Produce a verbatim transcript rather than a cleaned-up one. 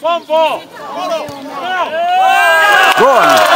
¡Pombo! ¡Gol!